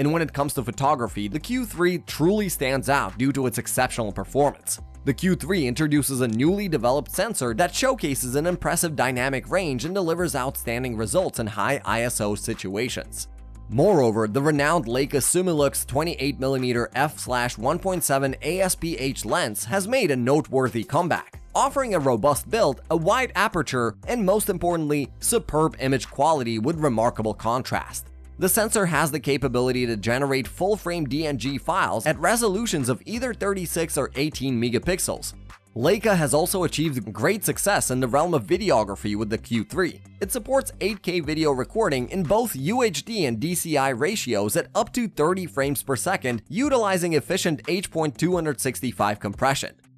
and when it comes to photography, the Q3 truly stands out due to its exceptional performance. The Q3 introduces a newly developed sensor that showcases an impressive dynamic range and delivers outstanding results in high ISO situations. Moreover, the renowned Leica Summilux 28mm f/1.7 ASPH lens has made a noteworthy comeback, offering a robust build, a wide aperture, and most importantly, superb image quality with remarkable contrast. The sensor has the capability to generate full-frame DNG files at resolutions of either 36 or 18 megapixels. Leica has also achieved great success in the realm of videography with the Q3. It supports 8K video recording in both UHD and DCI ratios at up to 30 frames per second, utilizing efficient H.265 compression.